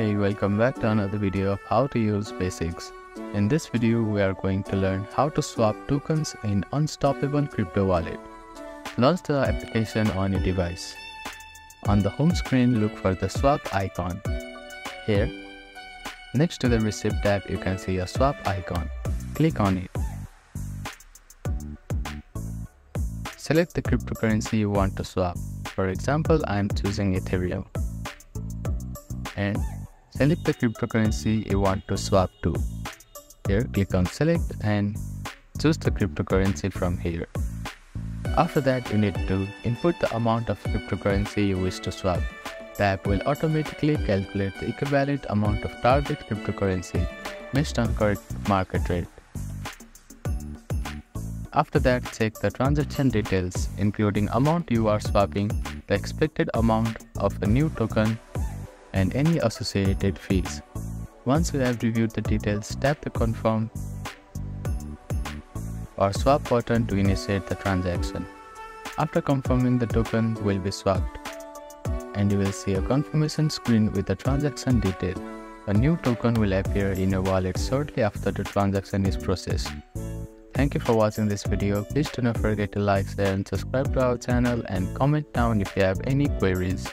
Hey, welcome back to another video of how to use basics. In this video, we are going to learn how to swap tokens in Unstoppable Crypto Wallet. Launch the application on your device. On the home screen, look for the swap icon. Here, next to the receipt tab, you can see a swap icon. Click on it. Select the cryptocurrency you want to swap. For example, I am choosing Ethereum. And select the cryptocurrency you want to swap to. Here, click on select and choose the cryptocurrency from here. After that, you need to input the amount of cryptocurrency you wish to swap. The app will automatically calculate the equivalent amount of target cryptocurrency based on current market rate. After that, check the transaction details, including amount you are swapping, the expected amount of a new token, and any associated fees. Once you have reviewed the details, tap the confirm or swap button to initiate the transaction. After confirming, the token will be swapped and you will see a confirmation screen with the transaction detail. A new token will appear in your wallet shortly after the transaction is processed. Thank you for watching this video. Please do not forget to like, share and subscribe to our channel, and comment down if you have any queries.